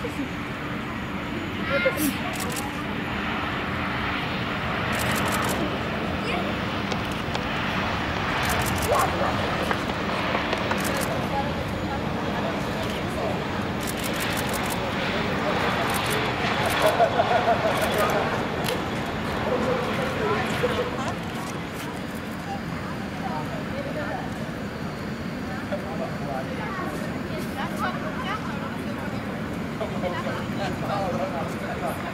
That's